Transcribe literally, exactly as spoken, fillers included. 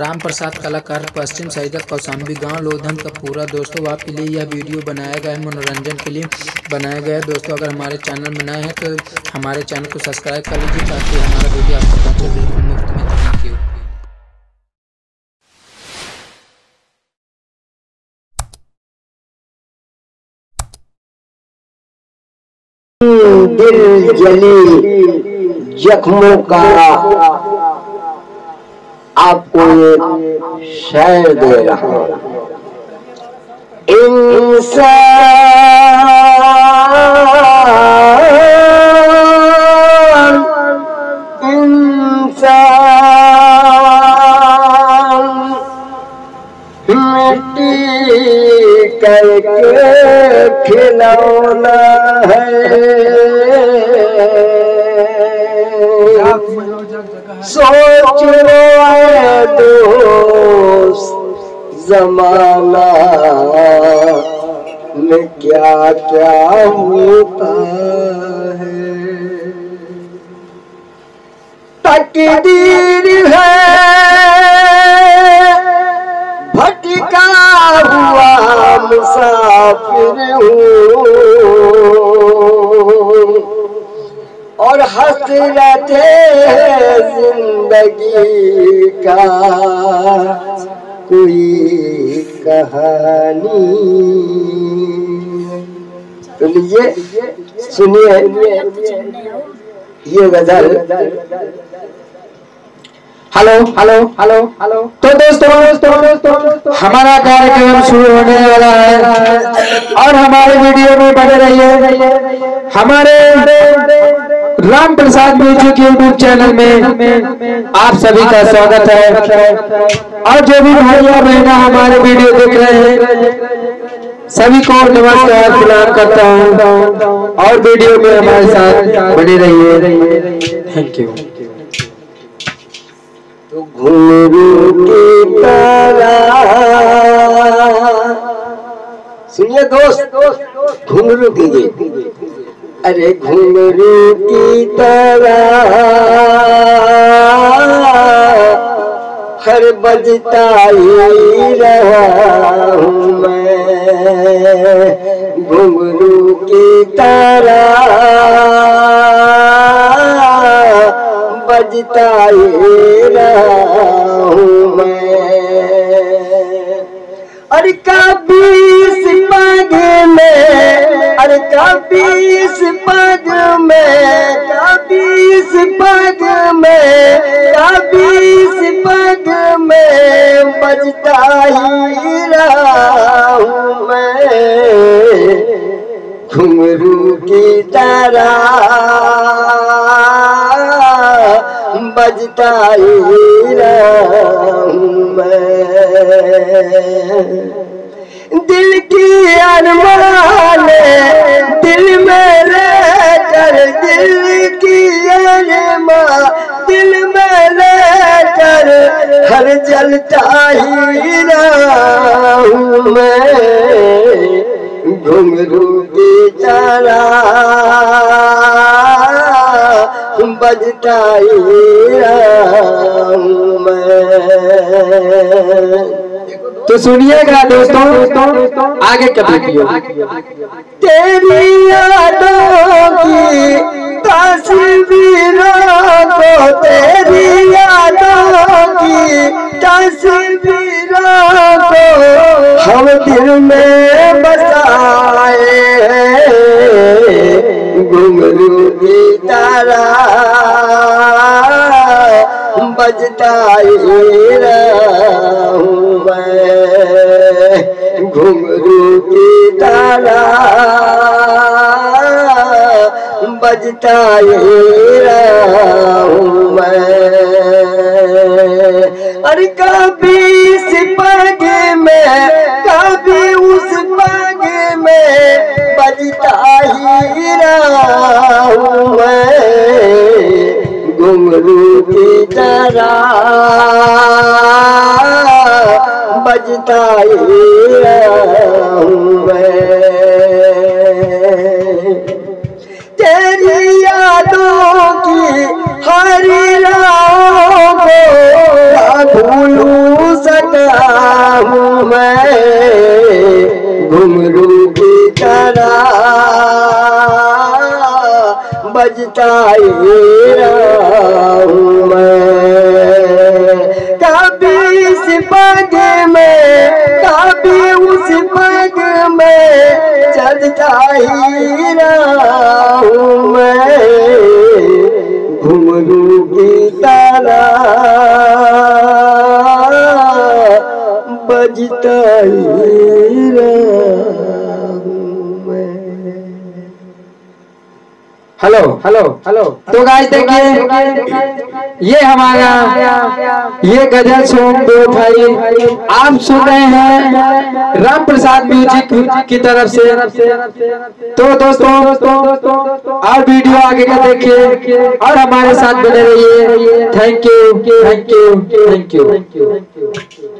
राम प्रसाद कलाकार पश्चिम सईदा कौशाम्बी गांव लोधन का पूरा। दोस्तों आपके लिए यह वीडियो बनाया गया है, मनोरंजन के लिए बनाया गया है। दोस्तों अगर हमारे चैनल में नए हैं तो हमारे चैनल को सब्सक्राइब कर लीजिए ताकि हमारा वीडियो आपको पहुँचे बिल्कुल मुफ्त में। Thank you. दिल जली जख्मों का आपको एक शेर दे रहा हूं। इंसान इंसान मिट्टी करके खिलौना है, सोच लो दोस्त जमाना में क्या क्या होता है। तकदीर है भटका हुआ मुसाफिर हूँ और हसरत जिंदगी का कोई कहानी। तो लीजिए सुनिए ये गजल। Hello hello hello hello. तो दोस्तों दोस्तों हमारा कार्यक्रम शुरू होने वाला है और हमारे वीडियो में बने रहिए। हमारे Ram Prasad music YouTube channel में आप सभी का स्वागत है। और जो भी भाई और बहना हमारे वीडियो देख रहे हैं सभी को नमस्कार प्रणाम करता हूं और वीडियो में हमारे साथ बने रहिए। Thank you. तो सुनिए दोस्त, घुंघरू की अरे घुंघरू की तरह हर बजता ही रहा हूँ मैं, घुंघरू की तरह बजता ही रहा हूँ मैं। अरे कभी पग में अरे कभी पग में कभी पग में कभी पग में बजता ही रहा हूँ मैं, घुंघरू की तरह बजता ही रहा हूँ मैं। दिल की अरमान दिल में रह कर दिल की अरमान दिल में रह कर हर जलता ही रहा हूँ मैं, घुंघरू की तरह बजता ही रहा हूँ मैं। तो सुनिएगा दोस्तों आगे कभी तेरी यादों की तस्वीरों को तेरी यादों की तस्वीरों को हम दिल में बसाए हैं, घुंघरू की तरह बजता ही रहा हूँ, घुंघरू की तरह बजता ही रहा हूँ मैं। अरे कभी इस पग में कभी उस पग में बजता ही रहा हूँ मैं, घुंघरू की तरह बजता ही रहा हूँ मैं। तेरी यादों की हर राहों को भूलूं मैं घुंघरू की तरह बजता रहूं मैं। कभी इस पग में कभी उस पग में चलता ही रहूं मैं घुंघरू की तरह बजता ही रहूं मैं। हेलो हेलो हेलो तो गाइस देखिए ये हमारा ये गजल सॉन्ग दो भाई आप सुन रहे हैं राम प्रसाद म्यूजिक की तरफ से। तो दोस्तों और वीडियो आगे का देखिए और हमारे साथ बने रहिए। Thank you thank you thank you.